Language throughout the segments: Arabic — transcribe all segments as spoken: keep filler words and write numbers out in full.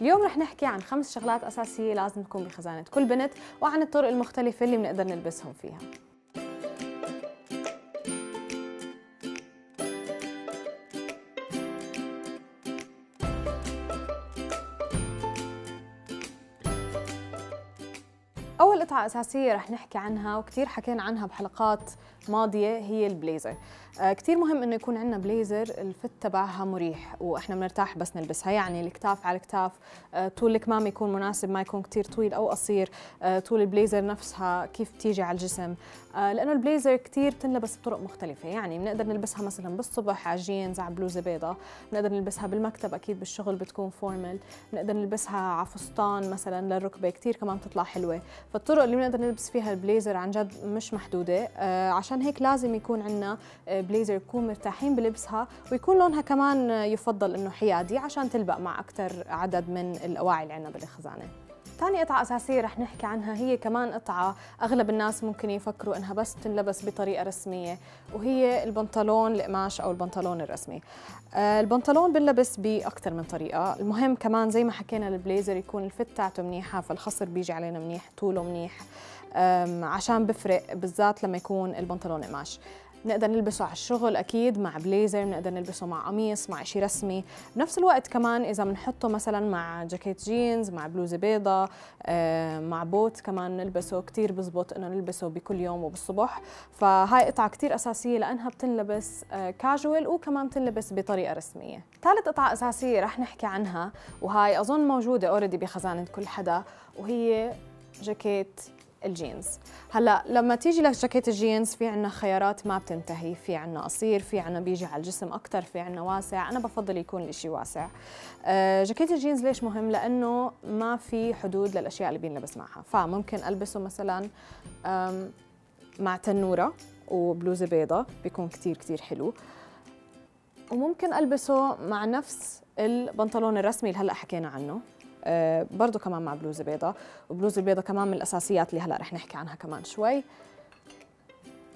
اليوم رح نحكي عن خمس شغلات أساسية لازم تكون بخزانة كل بنت، وعن الطرق المختلفة اللي بنقدر نلبسهم فيها. أول قطعة أساسية رح نحكي عنها وكتير حكينا عنها بحلقات ماضية هي البليزر. آه كتير مهم إنه يكون عندنا بليزر الفت تبعها مريح وإحنا بنرتاح بس نلبسها، يعني الكتاف على الكتاف، آه طول الكمام يكون مناسب، ما يكون كتير طويل أو قصير، آه طول البليزر نفسها كيف تيجي على الجسم، آه لأنه البليزر كتير بتنلبس بطرق مختلفة، يعني بنقدر نلبسها مثلا بالصبح على جينز على بلوزة بيضاء، بنقدر نلبسها بالمكتب أكيد بالشغل بتكون فورمال، بنقدر نلبسها على فستان مثلا للركبة كتير كمان بتطلع حلوة. فالطرق اللي بنقدر نلبس فيها البليزر عن جد مش محدودة، آه عشان هيك لازم يكون عندنا بليزر يكون مرتاحين بلبسها، ويكون لونها كمان يفضل انه حيادي عشان تلبق مع اكثر عدد من الاواعي اللي عندنا بالخزانة. ثاني قطعة أساسية رح نحكي عنها هي كمان قطعة أغلب الناس ممكن يفكروا إنها بس تنلبس بطريقة رسمية، وهي البنطلون القماش أو البنطلون الرسمي. البنطلون بنلبس بأكثر من طريقة، المهم كمان زي ما حكينا البليزر يكون الفت تاعته منيحة، فالخصر بيجي علينا منيح، طوله منيح، عشان بفرق بالذات لما يكون البنطلون قماش. نقدر نلبسه على الشغل أكيد مع بليزر، نقدر نلبسه مع قميص مع شيء رسمي، بنفس الوقت كمان إذا بنحطه مثلا مع جاكيت جينز مع بلوزة بيضاء مع بوت كمان نلبسه كتير بزبط إنه نلبسه بكل يوم وبالصبح. فهاي قطعة كتير أساسية لأنها بتنلبس كاجوال وكمان بتنلبس بطريقة رسمية. ثالث قطعة أساسية رح نحكي عنها وهاي أظن موجودة أوريدي بخزانة كل حدا، وهي جاكيت الجينز. هلا لما تيجي لك جاكيت الجينز في عنا خيارات ما بتنتهي، في عنا قصير، في عنا بيجي على الجسم اكثر، في عنا واسع، انا بفضل يكون الاشي واسع. أه جاكيت الجينز ليش مهم؟ لانه ما في حدود للاشياء اللي بينلبس معها، فممكن البسه مثلا مع تنوره وبلوزه بيضاء بيكون كتير كتير حلو، وممكن البسه مع نفس البنطلون الرسمي اللي هلا حكينا عنه، أه برضه كمان مع بلوزة بيضاء، وبلوزة بيضاء كمان من الأساسيات اللي هلأ رح نحكي عنها كمان شوي.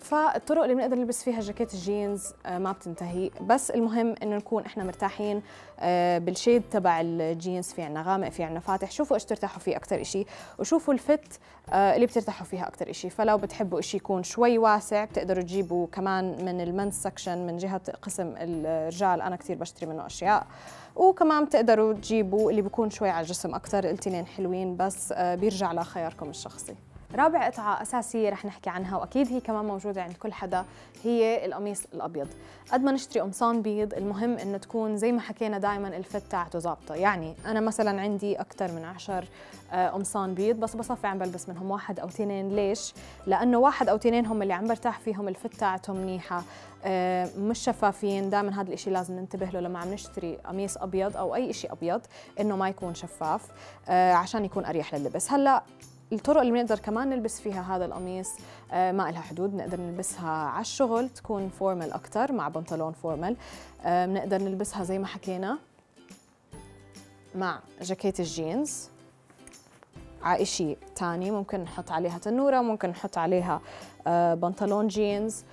فالطرق اللي بنقدر نلبس فيها جاكيت الجينز أه ما بتنتهي، بس المهم إنه نكون إحنا مرتاحين أه بالشيد تبع الجينز، في عنا غامق في عنا فاتح، شوفوا إيش ترتاحوا فيه أكتر إشي، وشوفوا الفت أه اللي بترتاحوا فيها أكتر إشي. فلو بتحبوا إشي يكون شوي واسع بتقدروا تجيبوا كمان من المنس سكشن من جهة قسم الرجال، أنا كتير بشتري منه أشياء، وكمان بتقدروا تجيبوا اللي بيكون شوي على الجسم أكتر، التنين حلوين بس بيرجع لخياركم الشخصي. رابع قطعة أساسية رح نحكي عنها وأكيد هي كمان موجودة عند كل حدا هي القميص الأبيض. قد ما نشتري قمصان بيض المهم إنه تكون زي ما حكينا دائما الفت تاعته ظابطة، يعني أنا مثلا عندي أكثر من عشر قمصان بيض بس بصفي عم بلبس منهم واحد أو اثنين. ليش؟ لأنه واحد أو اثنين هم اللي عم برتاح فيهم، الفت تاعتهم منيحة، مش شفافين. دائما هذا الإشي لازم ننتبه له لما عم نشتري قميص أبيض أو أي إشي أبيض إنه ما يكون شفاف عشان يكون أريح لللبس. هلا الطرق اللي بنقدر كمان نلبس فيها هذا القميص آه ما إلها حدود، بنقدر نلبسها على الشغل تكون فورمال أكتر مع بنطلون فورمال، آه بنقدر نلبسها زي ما حكينا مع جاكيت الجينز على إشي تاني، ممكن نحط عليها تنورة، ممكن نحط عليها آه بنطلون جينز،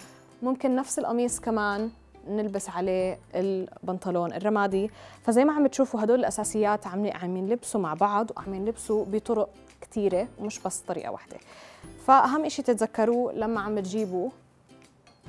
ممكن نفس القميص كمان نلبس عليه البنطلون الرمادي. فزي ما عم تشوفوا هدول الأساسيات عم عم يلبسوا مع بعض وعم يلبسوا بطرق كتيرة ومش بس طريقة واحدة. فأهم إشي تتذكروه لما عم تجيبوا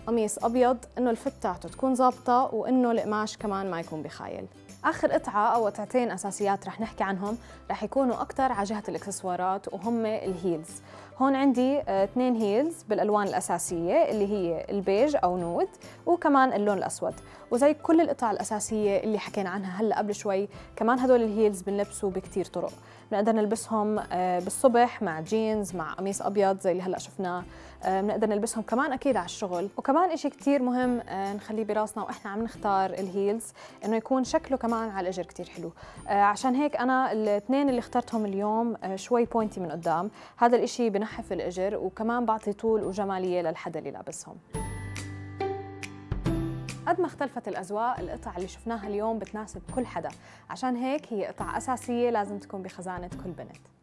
قميص أبيض إنه الفت تاعته تكون ظابطة وإنه القماش كمان ما يكون بخايل. آخر قطعة أو قطعتين أساسيات رح نحكي عنهم رح يكونوا أكتر على جهة الإكسسوارات وهم الهيلز. هون عندي اثنين هيلز بالألوان الأساسية اللي هي البيج أو نود وكمان اللون الأسود، وزي كل القطع الأساسية اللي حكينا عنها هلأ قبل شوي كمان هدول الهيلز بنلبسوا بكتير طرق. بنقدر نلبسهم بالصبح مع جينز مع قميص أبيض زي اللي هلأ شفناه، بنقدر نلبسهم كمان أكيد على الشغل. وكمان إشي كتير مهم نخليه براسنا وإحنا عم نختار الهيلز إنه يكون شكله كمان على الأجر كتير حلو، عشان هيك أنا الاثنين اللي اخترتهم اليوم شوي بوينتي من قدام، هذا الإشي بنحف الأجر وكمان بعطي طول وجمالية للحدا اللي لابسهم. قد ما اختلفت الأذواق القطع اللي شفناها اليوم بتناسب كل حدا، عشان هيك هي قطع أساسية لازم تكون بخزانة كل بنت.